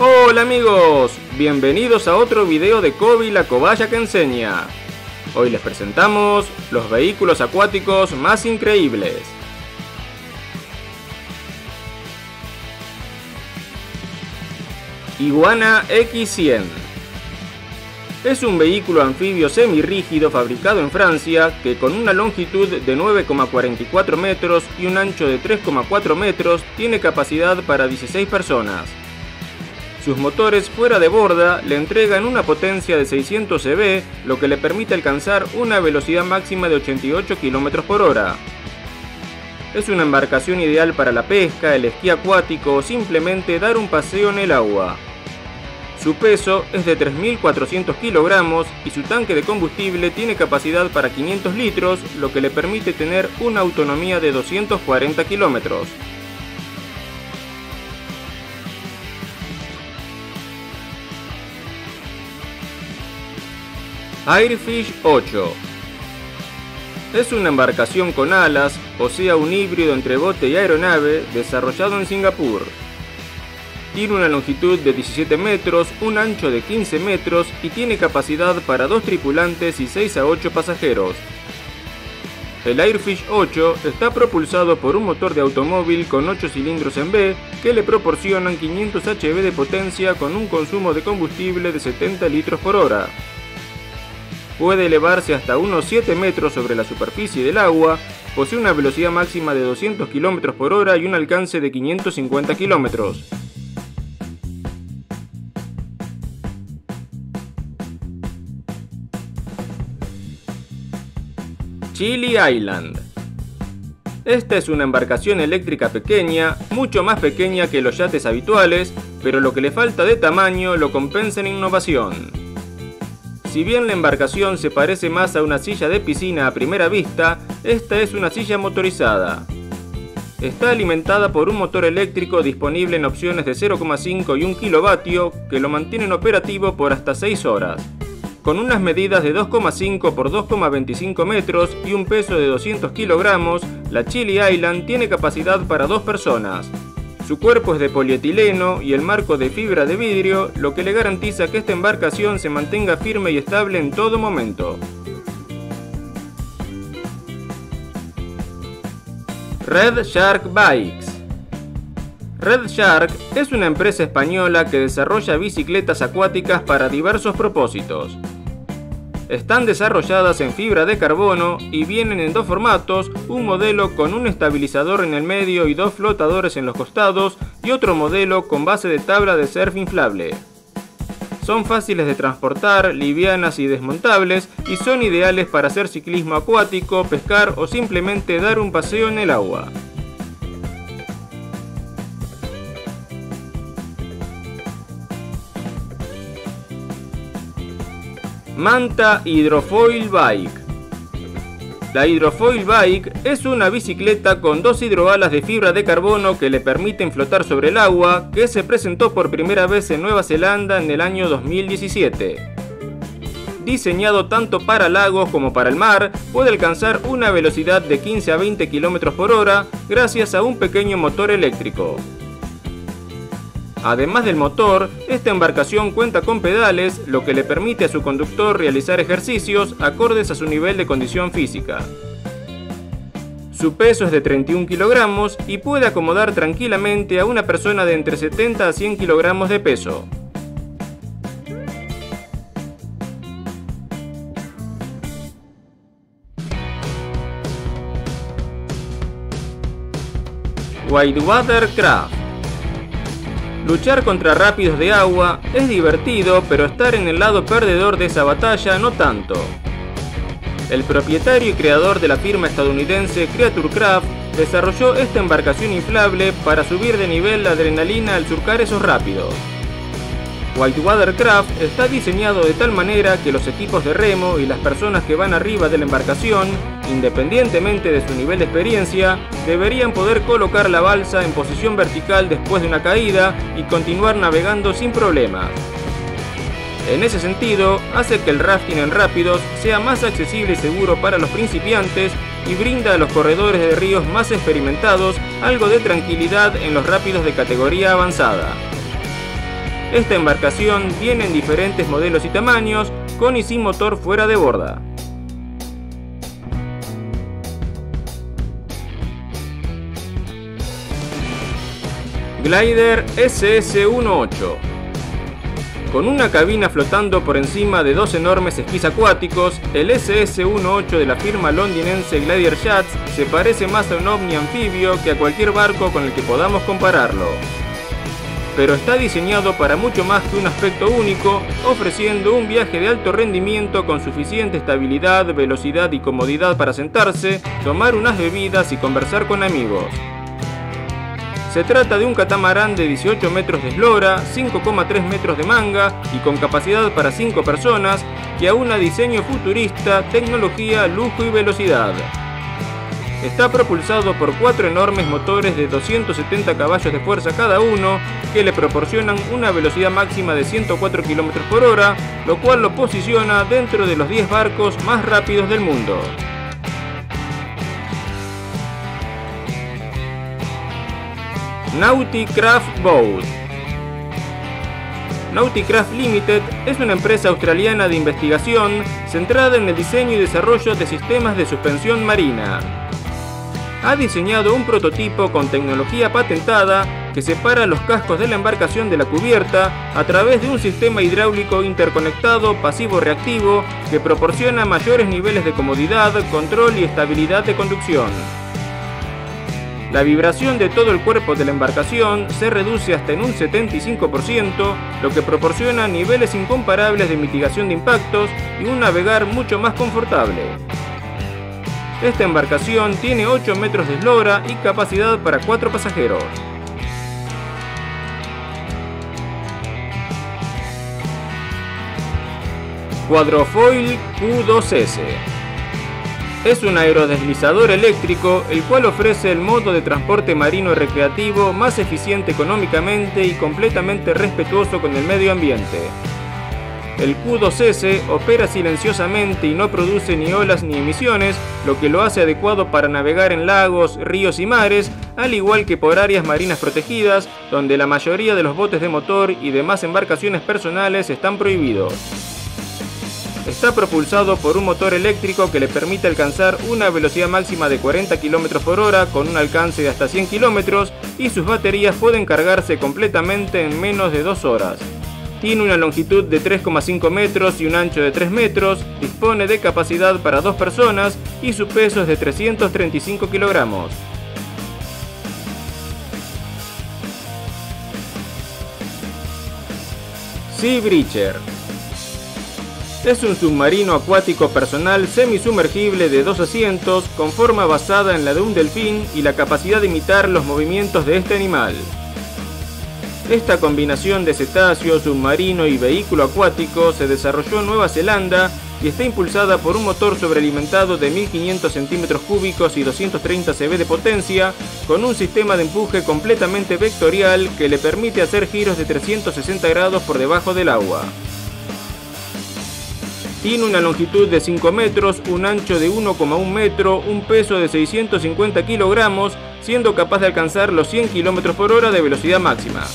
Hola amigos, bienvenidos a otro video de Cobi, la cobaya que enseña. Hoy les presentamos los vehículos acuáticos más increíbles. Iguana X100. Es un vehículo anfibio semirrígido fabricado en Francia que con una longitud de 9,44 metros y un ancho de 3,4 metros tiene capacidad para 16 personas. Sus motores fuera de borda le entregan una potencia de 600 cb, lo que le permite alcanzar una velocidad máxima de 88 km por hora. Es una embarcación ideal para la pesca, el esquí acuático o simplemente dar un paseo en el agua. Su peso es de 3.400 kg y su tanque de combustible tiene capacidad para 500 litros, lo que le permite tener una autonomía de 240 km. Airfish 8. Es una embarcación con alas, o sea un híbrido entre bote y aeronave, desarrollado en Singapur. Tiene una longitud de 17 metros, un ancho de 15 metros y tiene capacidad para 2 tripulantes y 6 a 8 pasajeros. El Airfish 8 está propulsado por un motor de automóvil con 8 cilindros en B que le proporcionan 500 hb de potencia con un consumo de combustible de 70 litros por hora. Puede elevarse hasta unos 7 metros sobre la superficie del agua, posee una velocidad máxima de 200 km por hora y un alcance de 550 km. Chili Island. Esta es una embarcación eléctrica pequeña, mucho más pequeña que los yates habituales, pero lo que le falta de tamaño lo compensa en innovación. Si bien la embarcación se parece más a una silla de piscina a primera vista, esta es una silla motorizada. Está alimentada por un motor eléctrico disponible en opciones de 0,5 y 1 kilovatio que lo mantienen operativo por hasta 6 horas, con unas medidas de 2,5 por 2,25 metros y un peso de 200 kilogramos. La Chili Island tiene capacidad para 2 personas. Su cuerpo es de polietileno y el marco de fibra de vidrio, lo que le garantiza que esta embarcación se mantenga firme y estable en todo momento. Red Shark Bikes. Red Shark es una empresa española que desarrolla bicicletas acuáticas para diversos propósitos. Están desarrolladas en fibra de carbono y vienen en 2 formatos, un modelo con un estabilizador en el medio y 2 flotadores en los costados y otro modelo con base de tabla de surf inflable. Son fáciles de transportar, livianas y desmontables y son ideales para hacer ciclismo acuático, pescar o simplemente dar un paseo en el agua. Manta Hydrofoil Bike. La Hydrofoil Bike es una bicicleta con 2 hidroalas de fibra de carbono que le permiten flotar sobre el agua, que se presentó por primera vez en Nueva Zelanda en el año 2017. Diseñado tanto para lagos como para el mar, puede alcanzar una velocidad de 15 a 20 km por hora gracias a un pequeño motor eléctrico. Además del motor, esta embarcación cuenta con pedales, lo que le permite a su conductor realizar ejercicios acordes a su nivel de condición física. Su peso es de 31 kilogramos y puede acomodar tranquilamente a una persona de entre 70 a 100 kilogramos de peso. Whitewater Craft. Luchar contra rápidos de agua es divertido, pero estar en el lado perdedor de esa batalla no tanto. El propietario y creador de la firma estadounidense Creature Craft desarrolló esta embarcación inflable para subir de nivel la adrenalina al surcar esos rápidos. Whitewater Craft está diseñado de tal manera que los equipos de remo y las personas que van arriba de la embarcación, independientemente de su nivel de experiencia, deberían poder colocar la balsa en posición vertical después de una caída y continuar navegando sin problemas. En ese sentido, hace que el rafting en rápidos sea más accesible y seguro para los principiantes y brinda a los corredores de ríos más experimentados algo de tranquilidad en los rápidos de categoría avanzada. Esta embarcación viene en diferentes modelos y tamaños, con y sin motor fuera de borda. Glider SS18. Con una cabina flotando por encima de dos enormes esquís acuáticos, el SS18 de la firma londinense Glider Yachts se parece más a un ovni anfibio que a cualquier barco con el que podamos compararlo. Pero está diseñado para mucho más que un aspecto único, ofreciendo un viaje de alto rendimiento con suficiente estabilidad, velocidad y comodidad para sentarse, tomar unas bebidas y conversar con amigos. Se trata de un catamarán de 18 metros de eslora, 5,3 metros de manga y con capacidad para 5 personas, que aúna diseño futurista, tecnología, lujo y velocidad. Está propulsado por 4 enormes motores de 270 caballos de fuerza cada uno, que le proporcionan una velocidad máxima de 104 km por hora, lo cual lo posiciona dentro de los 10 barcos más rápidos del mundo. Nauti Craft Boat. Nauti Craft Limited es una empresa australiana de investigación centrada en el diseño y desarrollo de sistemas de suspensión marina. Ha diseñado un prototipo con tecnología patentada que separa los cascos de la embarcación de la cubierta a través de un sistema hidráulico interconectado pasivo-reactivo que proporciona mayores niveles de comodidad, control y estabilidad de conducción. La vibración de todo el cuerpo de la embarcación se reduce hasta en un 75%, lo que proporciona niveles incomparables de mitigación de impactos y un navegar mucho más confortable. Esta embarcación tiene 8 metros de eslora y capacidad para 4 pasajeros. Cuadrofoil Q2S. Es un aerodeslizador eléctrico, el cual ofrece el modo de transporte marino recreativo más eficiente económicamente y completamente respetuoso con el medio ambiente. El Q2S opera silenciosamente y no produce ni olas ni emisiones, lo que lo hace adecuado para navegar en lagos, ríos y mares, al igual que por áreas marinas protegidas, donde la mayoría de los botes de motor y demás embarcaciones personales están prohibidos. Está propulsado por un motor eléctrico que le permite alcanzar una velocidad máxima de 40 km por hora con un alcance de hasta 100 km y sus baterías pueden cargarse completamente en menos de 2 horas. Tiene una longitud de 3,5 metros y un ancho de 3 metros, dispone de capacidad para 2 personas y su peso es de 335 kilogramos. Sea Bridger. Es un submarino acuático personal semisumergible de 2 asientos con forma basada en la de un delfín y la capacidad de imitar los movimientos de este animal. Esta combinación de cetáceo, submarino y vehículo acuático se desarrolló en Nueva Zelanda y está impulsada por un motor sobrealimentado de 1500 centímetros cúbicos y 230 CV de potencia, con un sistema de empuje completamente vectorial que le permite hacer giros de 360 grados por debajo del agua. Tiene una longitud de 5 metros, un ancho de 1,1 metro, un peso de 650 kilogramos, siendo capaz de alcanzar los 100 km por hora de velocidad máxima.